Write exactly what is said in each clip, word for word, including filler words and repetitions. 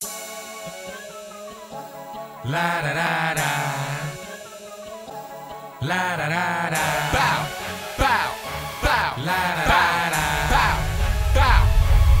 La da da da, la da da da, bow, bow, bow, la da da da, bow, bow,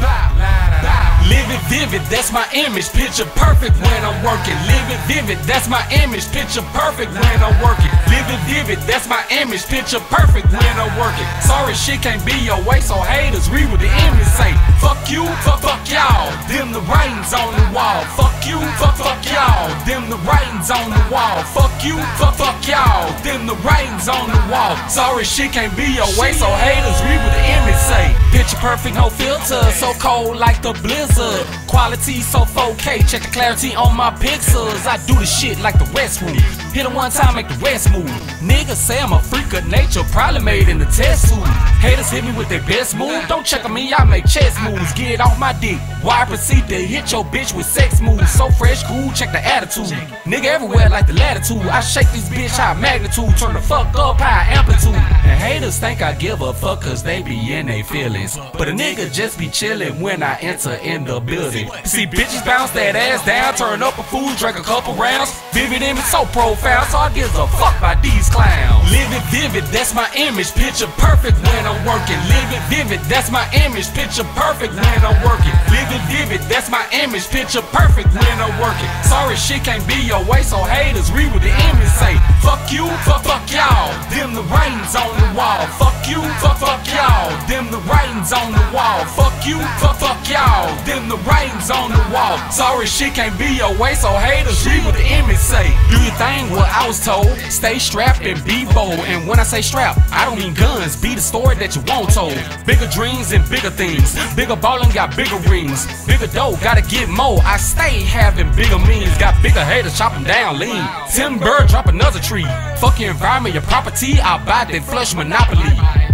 bow, la da da. Live it vivid, that's my image, picture perfect when I'm working. Live it vivid, that's my image, picture perfect when I'm working. Live it vivid, that's my image, picture perfect when I'm working. Sorry shit can't be your way, so haters read what the image say. Fuck you, fuck fuck y'all, them the writings on the wall. Fuck you, fuck fuck y'all, them the writings on the wall. Fuck you, fuck fuck y'all, them the writings on the wall. Sorry shit can't be your way, so haters read what the image say. Picture perfect, no filter, so cold like the blizzard. Quality so four K, check the clarity on my pixels. I do the shit like the West Room, hit it one time, make the rest move. Niggas say I'm a freak of nature, probably made in the test suit. Haters hit me with their best move, don't check on me, I make chess moves. Get off my dick, why I proceed to hit your bitch with sex moves. So fresh, cool, check the attitude, nigga everywhere like the latitude. I shake this bitch high magnitude, turn the fuck up high amplitude. And haters think I give a fuck cause they be in they feelings, but a nigga just be chillin' when I enter in the building. See bitches bounce that ass down, turn up a fool, drink a couple rounds. Vivid image so profound, so I give a fuck by these clowns. Live it vivid, that's my image, picture perfect when I'm working. Live it vivid, that's my image, picture perfect when I'm working. Live it vivid, that's my image, picture perfect when I'm working. Sorry shit can't be your way, so haters read what the image say. Fuck you, fuck fuck y'all, them the writings on the wall. Fuck you, fuck fuck y'all, them the writings on the wall. Fuck you, fuck fuck y'all, them the writings on the wall. Sorry shit can't be your way, so haters read what the image say. Do your thing, what I was told, stay strapped and be bold. And when I say strap, I don't mean guns, be the story that you want told. Bigger dreams and bigger things, bigger ballin' got bigger rings. Bigger dough, gotta get more, I stay having bigger means. Got bigger haters, chop them down lean. Timber, drop another tree. Fuck your environment, your property, I buy that flush monopoly.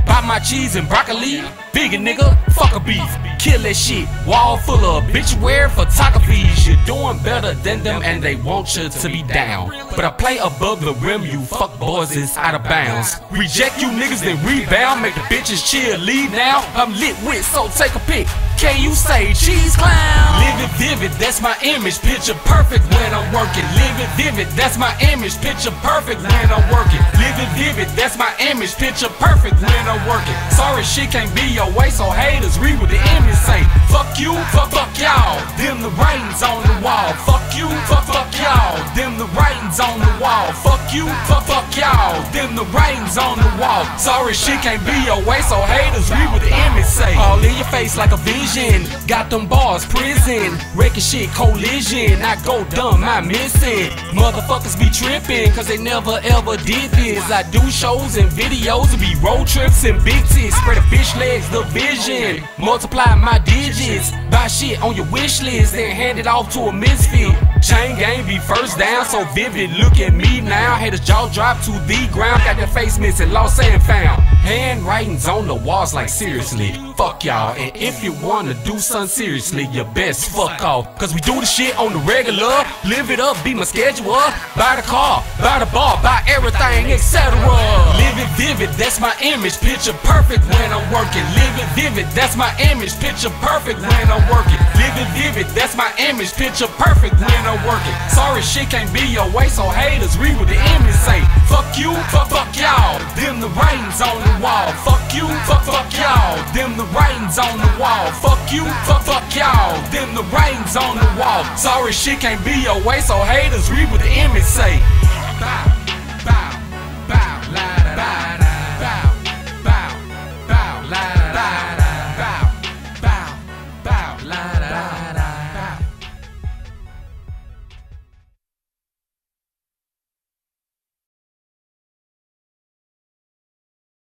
Buy my cheese and broccoli, bigger nigga, fuck a beef. Kill that shit, wall full of bitchware photographies. You're doing better than them and they want you to be down, but I play above the rim, you fuck boys is out of bounds. Reject you niggas then rebound, make the bitches chill, leave now. I'm lit with, so take a pic, can you say cheese clown? Live it vivid, that's my image, picture perfect when I'm working. Live it vivid, that's my image, picture perfect when I'm working. Live it vivid, that's my image, picture perfect when I'm working. Sorry shit can't be your way, so haters read what the image say. Fuck you, fuck fuck y'all, them the writings on the wall. Fuck you, fuck fuck y'all, them the writings on the wall. Fuck you, fuck fuck y'all, them the writings on the wall. Sorry shit can't be your way, so haters read what the image say. All in your face like a vision, got them bars, prison, wrecking shit, collision. I go dumb, I miss it. Motherfuckers be tripping, cause they never ever did this. I do shows and videos, it be road trips and big tits. Spread a bitch legs, the vision, multiply my digits. Buy shit on your wish list, then hand it off to a misfit. Chain game be first down, so vivid, look at me now. Haters jaw drop to the ground, got their face missing, lost and found. Handwritings on the walls like seriously, fuck y'all. And if you wanna do something seriously, you best fuck off, cause we do the shit on the regular. Live it up, be my schedule up. Buy the car, buy the bar, buy everything, et cetera. Live it vivid, that's my image, picture perfect when I'm working. Live it vivid, that's my image, picture perfect when I'm working. Live it vivid, that's my image, picture perfect when I'm working. Sorry shit can't be your way, so haters read what the image say. Fuck you, fuck fuck y'all, them the writings on the wall. Fuck you, fuck fuck y'all, them the writings on the wall. Fuck you, fuck fuck y'all, them the writings on the wall. Sorry shit can't be your way, so haters read what the image say.